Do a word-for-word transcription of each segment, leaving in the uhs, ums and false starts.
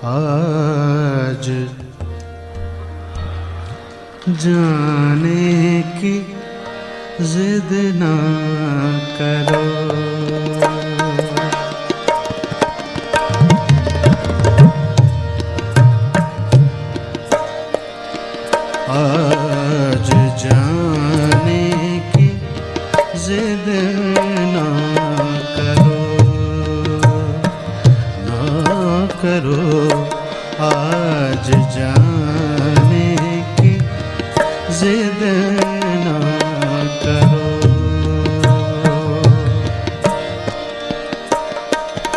आज जाने की जिद ना करो। आज जाने की जिद ना करो, ना करो। आज जाने की जिद ना बैठे रहो,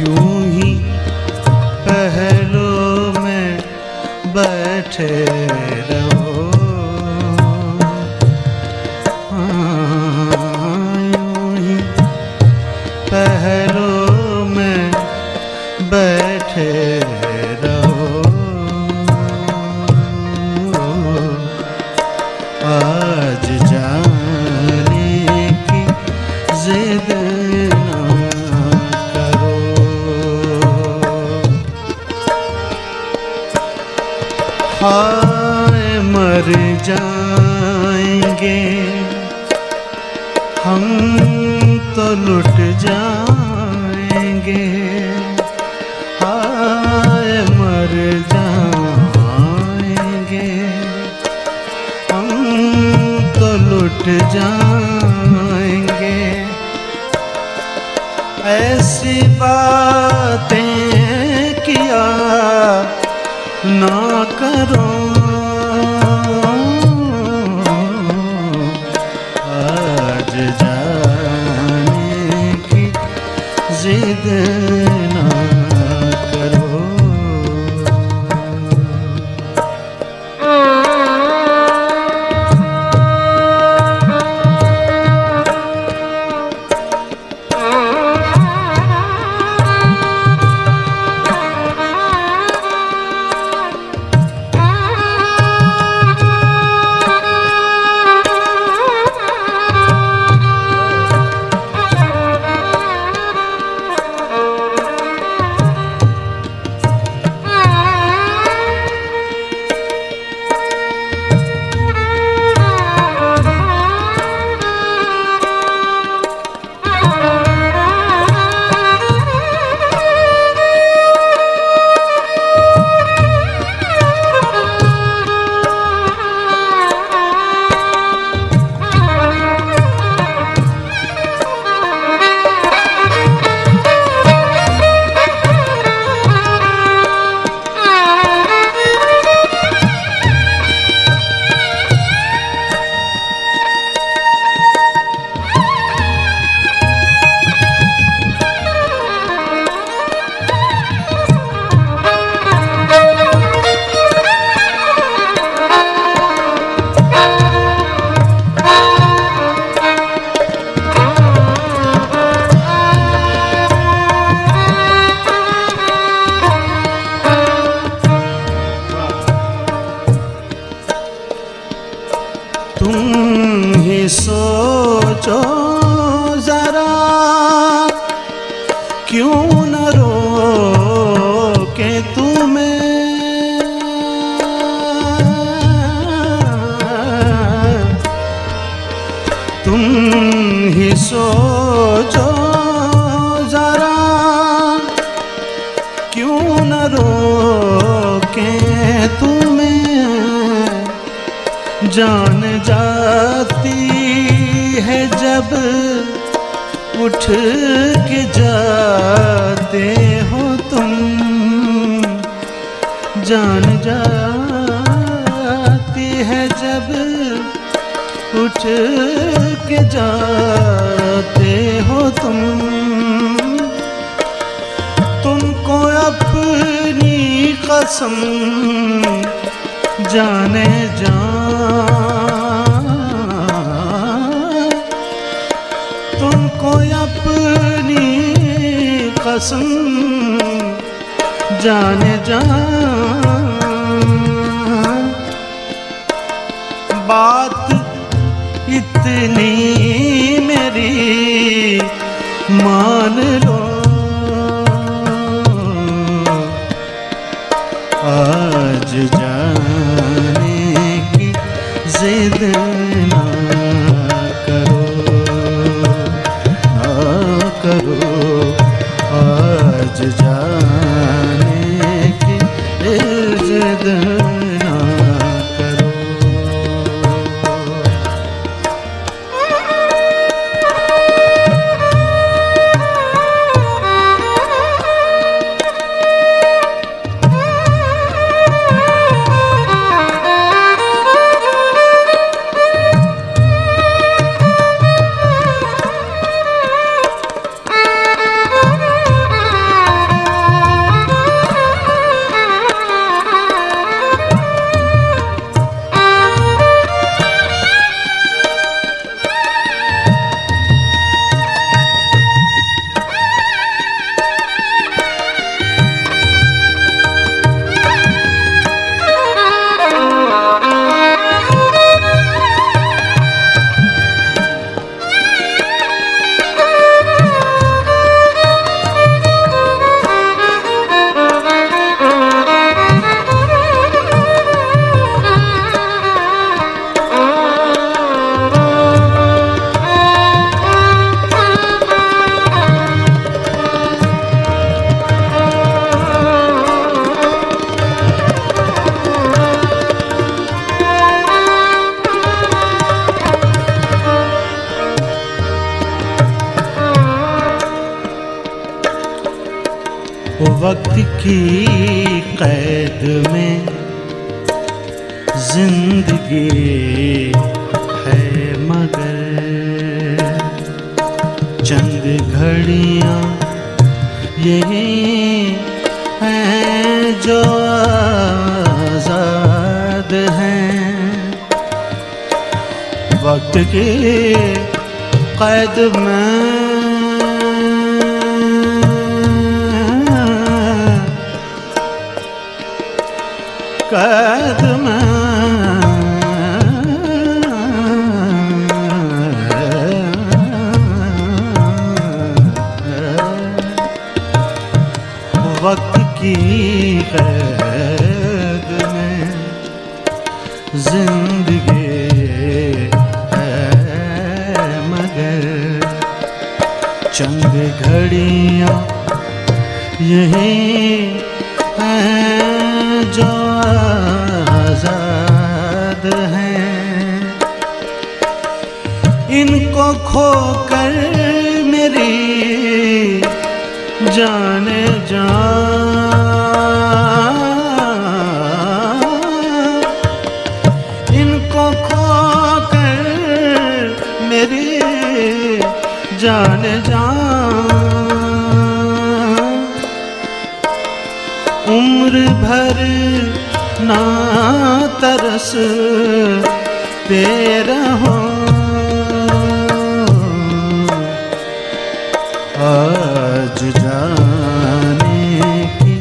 यूं ही पहलों में बैठे रहो। आज जाने की जिद हाय मर जाएंगे हम तो लुट जाएंगे। हाय मर जाएंगे हम तो लुट जाएंगे। ऐसी बातें किया ना करो। आज जाने की जिद ना करो। तुम ही सोचो जरा क्यों न रो के तुम्हें। तुम ही सोचो जरा क्यों न रो के तुम्हें। जान जाती है जब उठ के जाते हो तुम। जान जाती है जब उठ के जाते हो तुम। तुमको अपनी कसम जाने जा जाने जा। बात इतनी मेरी मान लो। आज जाने की इज़्ज़त ना करो। वक्त की कैद में जिंदगी है मगर चंद घड़ियाँ यही हैं जो आज़ाद हैं। वक्त की कैद में कैद में वक्त की कैद में जिंदगी है मगर चंद घड़ियाँ यही हैं जो आज़ाद हैं। इनको खोकर मेरी जाने जा इनको खोकर मेरी जाने जा उम्र भर ना तरस पे रहो। आज जाने की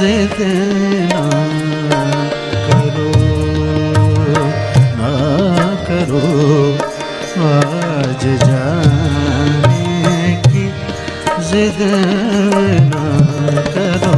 जिद ना करो, ना करो। आज जाने की जिद ना करो।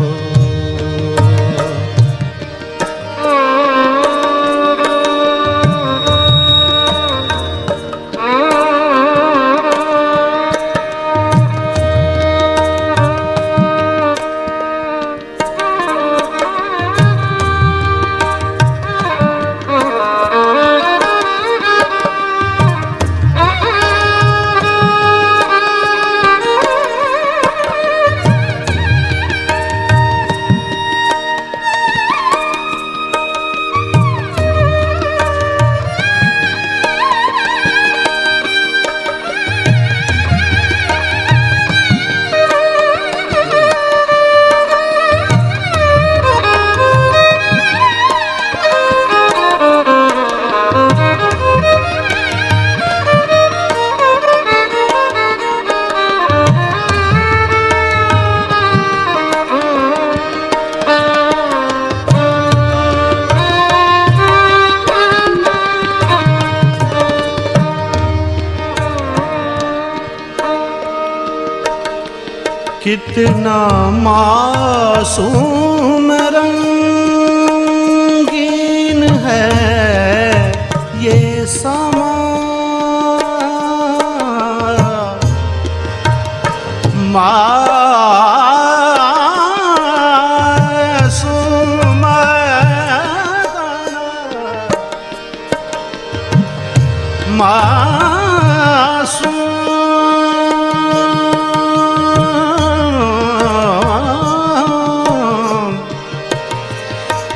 कितना मासूम रंगीन है ये समा माँ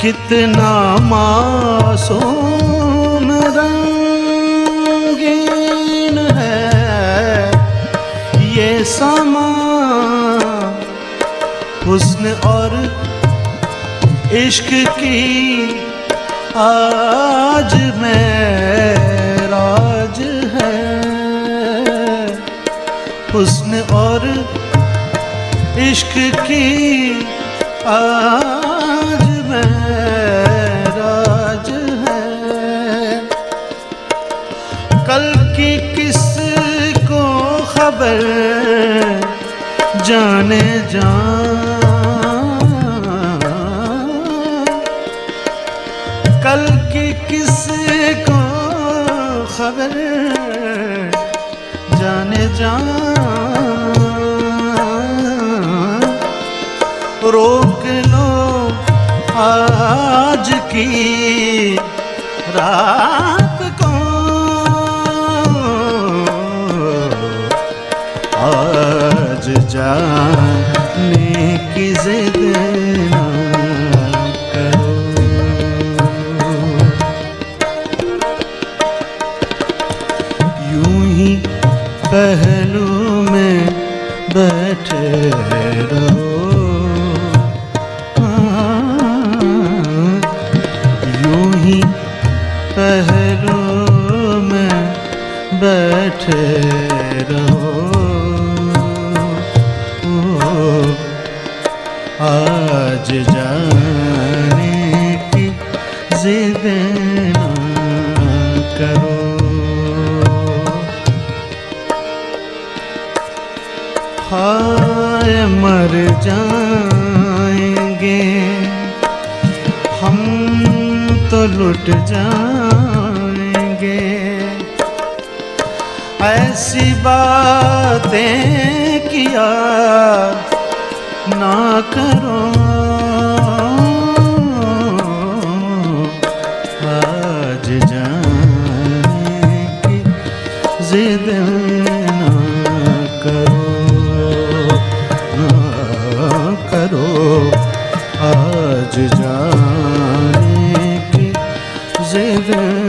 कितना मासूम रंगीन है ये समा, हुस्न और इश्क की आज मेराज है। हुस्न और इश्क की आज मेराज है। कल की किसको खबर जाने जा, कल की किसको खबर जाने जा, रोक लो आज की रात को, आज जाने की जिद ना करो। यूं ही पहलू में बैठे रहो, पहलू में बैठे रहो, आज जाने की जिद ना करो। हाय मर जाएंगे हम तो लुट जाएंगे, ऐसी बातें किया ना करो, आज जाने की जिद ना करो, ना करो, आज जाने Zindagi।